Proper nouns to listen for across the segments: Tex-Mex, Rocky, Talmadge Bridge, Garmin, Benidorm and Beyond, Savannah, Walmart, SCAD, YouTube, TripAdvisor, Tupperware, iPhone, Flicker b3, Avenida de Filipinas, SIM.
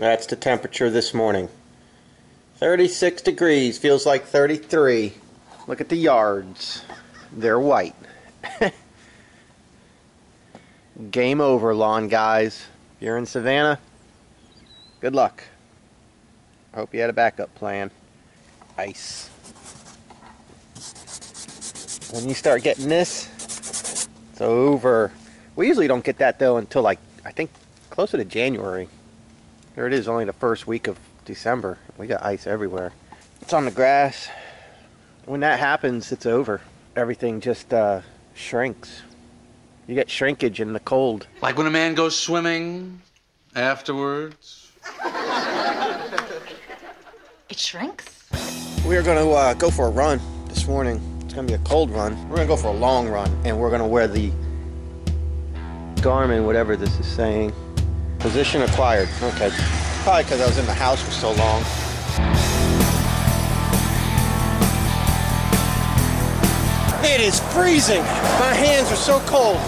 That's the temperature this morning. 36 degrees, feels like 33. Look at the yards. They're white. Game over, lawn guys. If you're in Savannah, good luck. I hope you had a backup plan. Ice. When you start getting this, it's over. We usually don't get that though until, like, I think closer to January. There it is, only the first week of December. We got ice everywhere. It's on the grass. When that happens, it's over. Everything just shrinks. You get shrinkage in the cold. Like when a man goes swimming afterwards. It shrinks? We are gonna go for a run this morning. It's gonna be a cold run. We're gonna go for a long run, and we're gonna wear the Garmin, whatever this is saying. Position acquired. Okay. Probably because I was in the house for so long. It is freezing. My hands are so cold.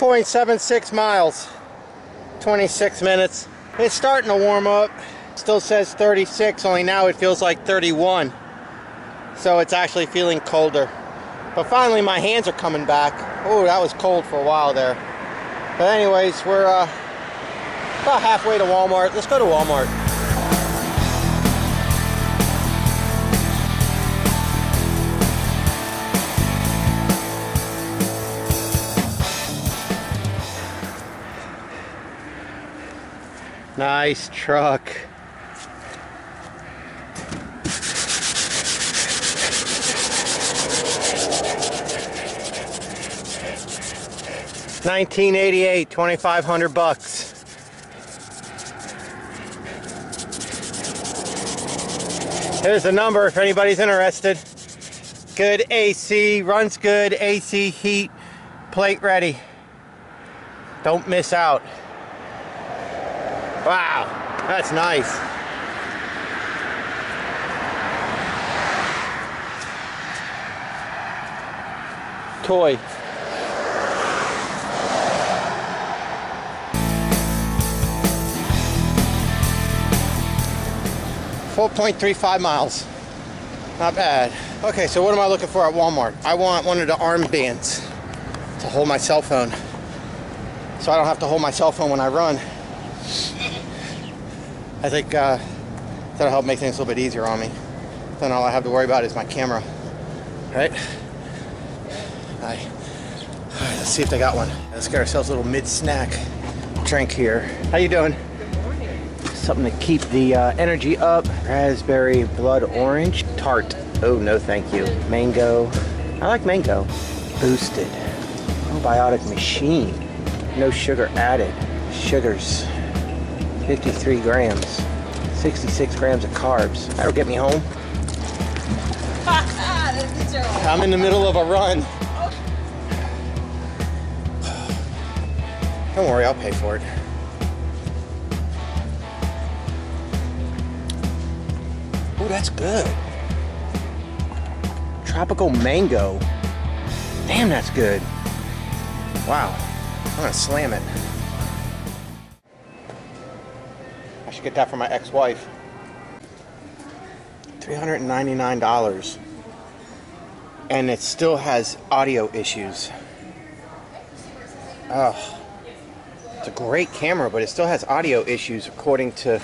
.76 miles, 26 minutes. It's starting to warm up. Still says 36, only now it feels like 31. So it's actually feeling colder. But finally my hands are coming back. Oh, that was cold for a while there. But anyways, we're about halfway to Walmart. Let's go to Walmart. Nice truck. $19.88, 2,500 bucks. Here's the number if anybody's interested. Good AC, runs good, AC heat, plate ready. Don't miss out. Wow, that's nice. Toy. .35 miles. Not bad. Okay, so what am I looking for at Walmart? I want one of the armbands to hold my cell phone, so I don't have to hold my cell phone when I run. I think that'll help make things a little bit easier on me. Then all I have to worry about is my camera. Right? All right, let's see if they got one. Let's get ourselves a little mid-snack drink here. How you doing? Good morning. Something to keep the energy up. Raspberry blood orange tart. Oh, no thank you. Mango. I like mango. Boosted. Probiotic machine. No sugar added. Sugars. 53 grams, 66 grams of carbs. That'll get me home. I'm in the middle of a run. Don't worry, I'll pay for it. Oh, that's good. Tropical mango. Damn, that's good. Wow, I'm gonna slam it. I should get that for my ex-wife. $399. And it still has audio issues. Oh, it's a great camera, but it still has audio issues according to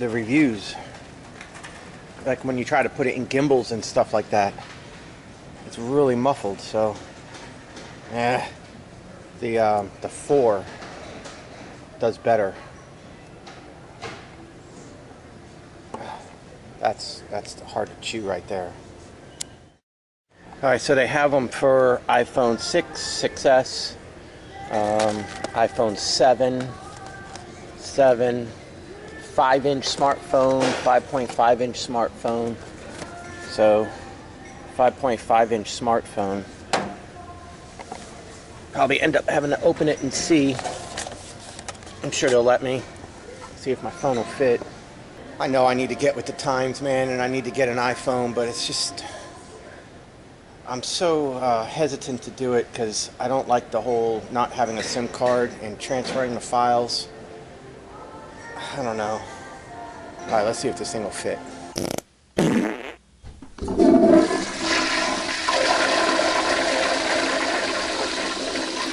the reviews. Like when you try to put it in gimbals and stuff like that, it's really muffled, so... yeah, the 4 does better. That's hard to chew right there. All right, so they have them for iPhone 6, 6S, iPhone 7, 5-inch smartphone, 5.5-inch smartphone. So 5.5-inch smartphone. Probably end up having to open it and see. I'm sure they'll let me. See if my phone will fit. I know I need to get with the times, man, and I need to get an iPhone, but it's just, I'm so hesitant to do it because I don't like the whole not having a SIM card and transferring the files. I don't know. All right, let's see if this thing will fit. All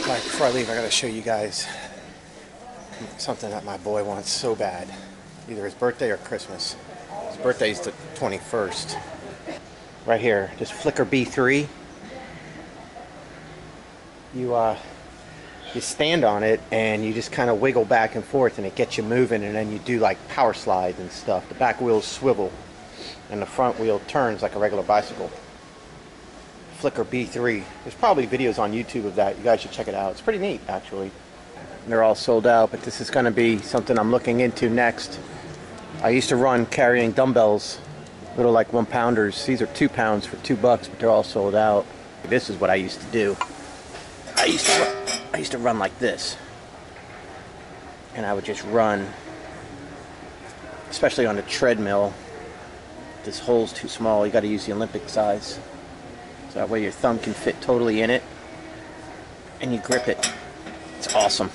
right, before I leave, I gotta show you guys something that my boy wants so bad. Either his birthday or Christmas. His birthday's the 21st. Right here, this Flicker b3. You stand on it and you just kind of wiggle back and forth and it gets you moving, and then you do like power slides and stuff. The back wheels swivel and the front wheel turns like a regular bicycle. Flicker b3. There's probably videos on YouTube of that. You guys should check it out. It's pretty neat, actually. They're all sold out, but this is going to be something I'm looking into next. I used to run carrying dumbbells, little like 1-pounders. These are 2 pounds for $2, but they're all sold out. This is what I used to do. I used to run like this, and I would just run, especially on the treadmill. This hole's too small. You got to use the Olympic size, so that way your thumb can fit totally in it, and you grip it. It's awesome.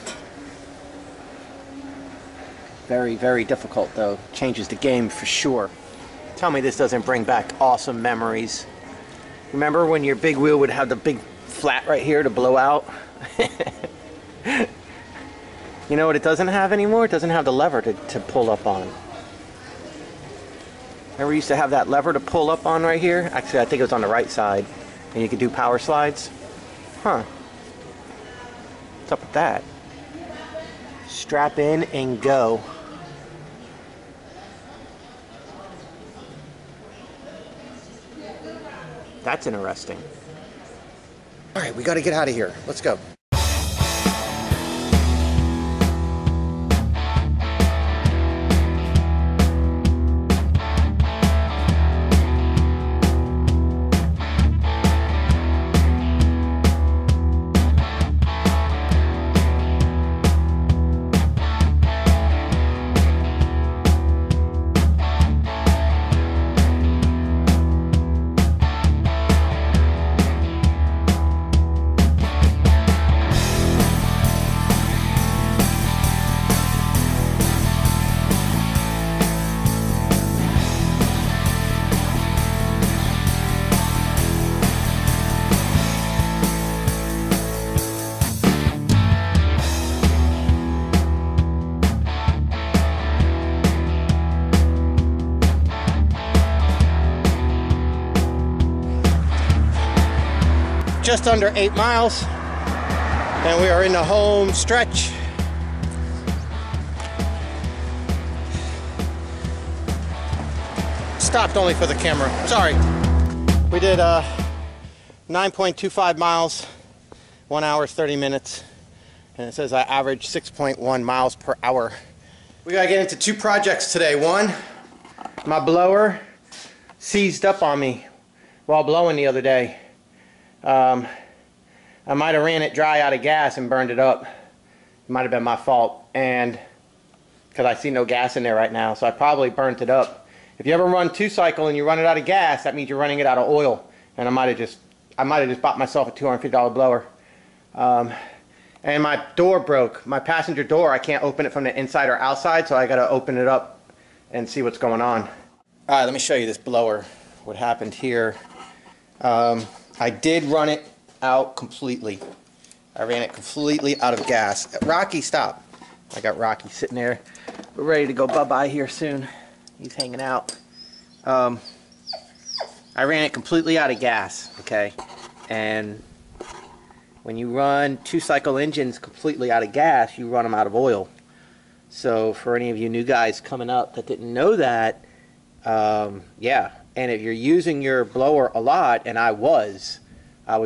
Very, very difficult though. Changes the game for sure. Tell me this doesn't bring back awesome memories. Remember when your big wheel would have the big flat right here to blow out? You know what it doesn't have anymore? It doesn't have the lever to pull up on. Remember we used to have that lever to pull up on right here? Actually, I think it was on the right side. And you could do power slides. Huh. What's up with that? Strap in and go. That's interesting. All right, we got to get out of here. Let's go. Just under 8 miles, and we are in the home stretch. Stopped only for the camera, sorry. We did 9.25 miles, 1 hour, 30 minutes, and it says I averaged 6.1 miles per hour. We gotta get into 2 projects today. One, my blower seized up on me while blowing the other day. I might have ran it dry out of gas and burned it up. It might have been my fault, and because I see no gas in there right now, so I probably burnt it up. If you ever run 2-cycle and you run it out of gas, that means you're running it out of oil, and I might have just bought myself a $250 blower. And my door broke, my passenger door. I can't open it from the inside or outside, so I got to open it up and see what's going on. All right, let me show you this blower. What happened here? I did run it out completely. I ran it completely out of gas. Rocky, stop. I got Rocky sitting there. We're ready to go bye-bye here soon. He's hanging out. I ran it completely out of gas, okay? And when you run 2-cycle engines completely out of gas, you run them out of oil. So for any of you new guys coming up that didn't know that, yeah. And if you're using your blower a lot, and I was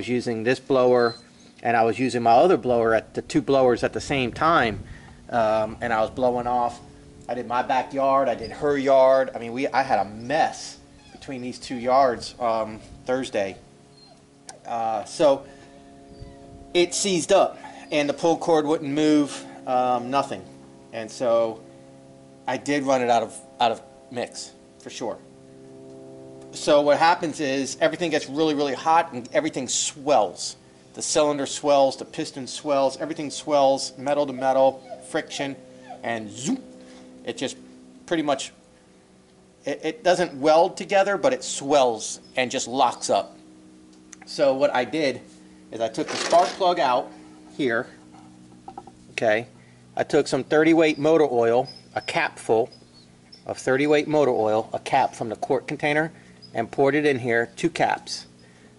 using this blower, and I was using my other blower, at the 2 blowers at the same time, and I was blowing off. I did my backyard, I did her yard. I mean, I had a mess between these 2 yards Thursday. So it seized up, and the pull cord wouldn't move, nothing. And so I did run it out of mix for sure. So what happens is everything gets really, really hot and everything swells. The cylinder swells, the piston swells, everything swells, metal to metal, friction, and zoom, it just pretty much, it doesn't weld together, but it swells and just locks up. So what I did is I took the spark plug out here, okay, I took some 30 weight motor oil, a cap full of 30 weight motor oil, a cap from the quart container, and poured it in here, 2 caps.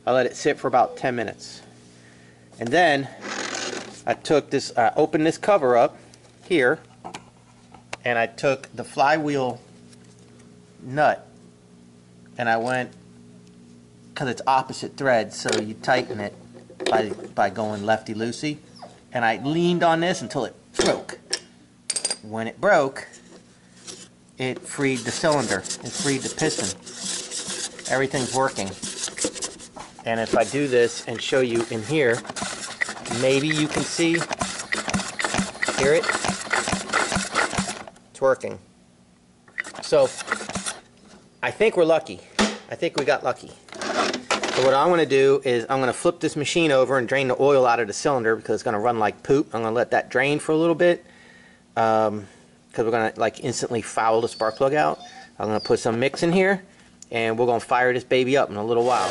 I let it sit for about 10 minutes. And then I took this, opened this cover up here, and I took the flywheel nut, and I went, because it's opposite threads, so you tighten it by going lefty loosey, and I leaned on this until it broke. When it broke, it freed the cylinder, it freed the piston. Everything's working. And if I do this and show you in here, maybe you can see, hear it, it's working. So I think we're lucky. I think we got lucky. So what I want to do is I'm going to flip this machine over and drain the oil out of the cylinder because it's going to run like poop. I'm going to let that drain for a little bit because we're going to like instantly foul the spark plug out. I'm going to put some mix in here and we're going to fire this baby up in a little while.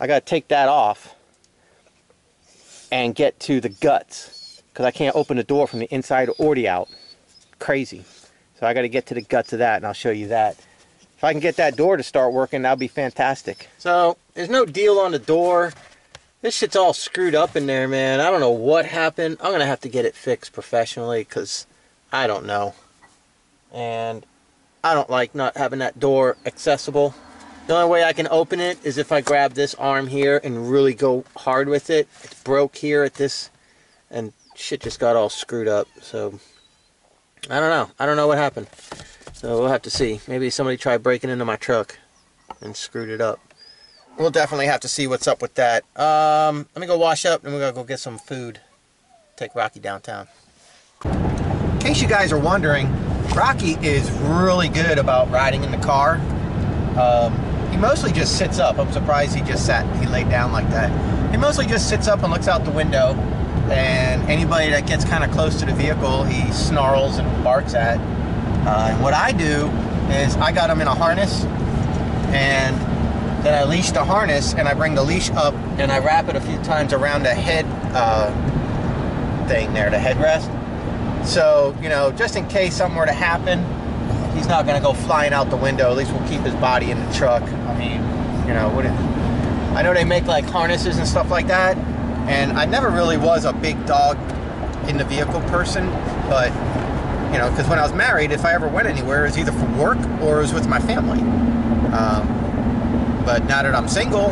I gotta take that off and get to the guts because I can't open the door from the inside or the out. Crazy. So I gotta get to the guts of that and I'll show you that. If I can get that door to start working, that'll be fantastic. So there's no deal on the door. This shit's all screwed up in there, man. I don't know what happened. I'm gonna have to get it fixed professionally because I don't know. And I don't like not having that door accessible. The only way I can open it is if I grab this arm here and really go hard with it. It's broke here at this, and shit just got all screwed up. So, I don't know. I don't know what happened. So, we'll have to see. Maybe somebody tried breaking into my truck and screwed it up. We'll definitely have to see what's up with that. Let me go wash up, and we're going to go get some food. Take Rocky downtown. In case you guys are wondering, Rocky is really good about riding in the car. He mostly just sits up. I'm surprised he just sat, he laid down like that. He mostly just sits up and looks out the window, and anybody that gets kind of close to the vehicle, he snarls and barks at. And what I do is I got him in a harness, and then I leash the harness, and I bring the leash up, and I wrap it a few times around the head thing there, the headrest. So, you know, just in case something were to happen, he's not going to go flying out the window. At least we'll keep his body in the truck. I mean, you know, I know they make like harnesses and stuff like that, and I never really was a big dog in the vehicle person, but, you know, because when I was married, if I ever went anywhere, it was either for work or it was with my family. But now that I'm single,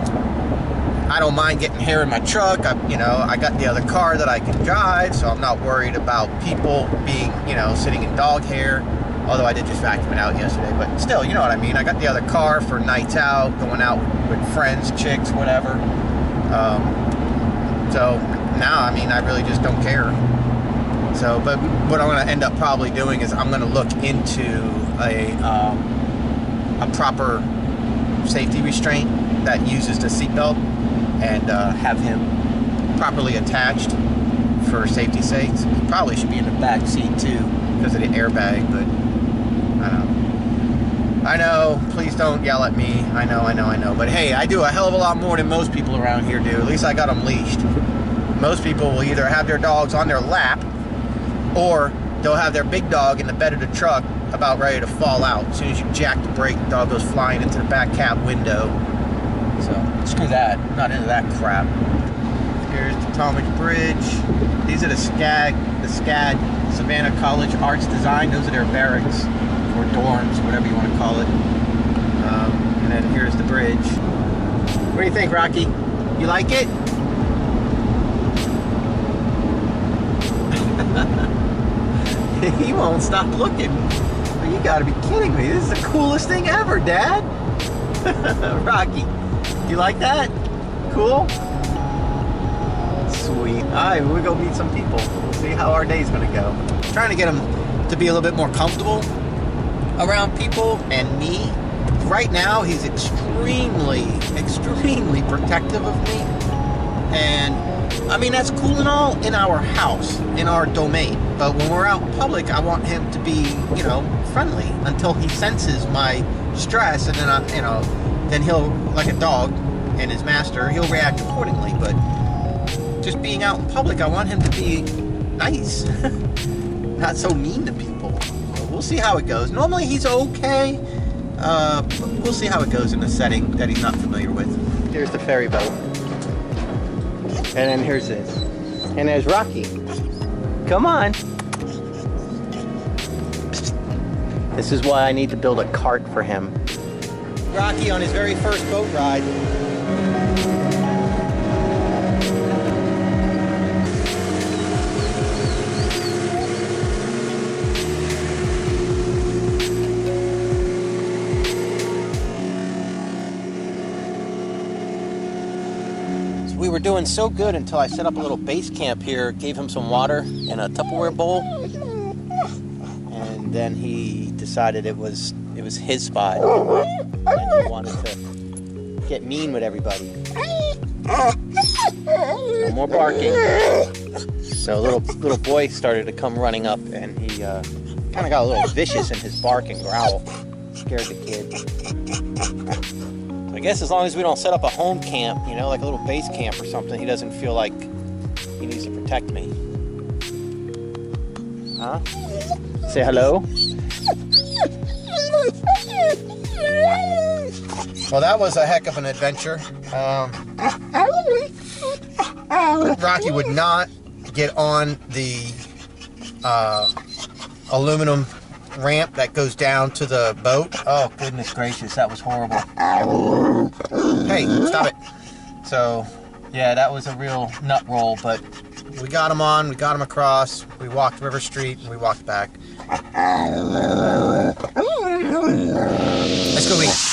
I don't mind getting hair in my truck. You know, I got the other car that I can drive, so I'm not worried about people being, you know, sitting in dog hair. Although I did just vacuum it out yesterday, but still, you know what I mean. I got the other car for nights out, going out with friends, chicks, whatever. So now, I mean, I really just don't care. So, but what I'm going to end up probably doing is I'm going to look into a proper safety restraint that uses the seatbelt and have him properly attached for safety's sake. He probably should be in the back seat too because of the airbag, but. I know, please don't yell at me. I know. But hey, I do a hell of a lot more than most people around here do. At least I got them leashed. Most people will either have their dogs on their lap or they'll have their big dog in the bed of the truck about ready to fall out. As soon as you jack the brake, the dog goes flying into the back cab window. So, screw that. I'm not into that crap. Here's the Talmadge Bridge. These are the SCAD, Savannah College Arts Design. Those are their barracks. Or dorms, whatever you want to call it. And then here's the bridge. What do you think, Rocky? You like it? He won't stop looking. You gotta be kidding me. This is the coolest thing ever, Dad. Rocky, you like that? Cool? Sweet. Alright, we'll go meet some people. We'll see how our day's gonna go. I'm trying to get him to be a little bit more comfortable around people and me. Right now, he's extremely, extremely protective of me. And, I mean, that's cool and all in our house, in our domain. But when we're out in public, I want him to be, you know, friendly until he senses my stress. And then, then he'll, like a dog and his master, he'll react accordingly. But just being out in public, I want him to be nice. Not so mean to people. We'll see how it goes. Normally, he's okay. We'll see how it goes in a setting that he's not familiar with. Here's the ferry boat. And then here's this. And there's Rocky. Come on. This is why I need to build a cart for him. Rocky on his very first boat ride. We were doing so good until I set up a little base camp here, gave him some water in a Tupperware bowl, and then he decided it was his spot, and he wanted to get mean with everybody. No more barking. So little boy started to come running up, and he kind of got a little vicious in his bark and growl. Scared the kid. I guess as long as we don't set up a home camp, you know, like a little base camp or something, he doesn't feel like he needs to protect me. Huh? Say hello. Well, that was a heck of an adventure. Rocky would not get on the aluminum ramp that goes down to the boat. Oh, goodness gracious, that was horrible. Hey, stop it. So, yeah, that was a real nut roll, but we got him on, we got him across, we walked River Street, and we walked back. Let's go eat.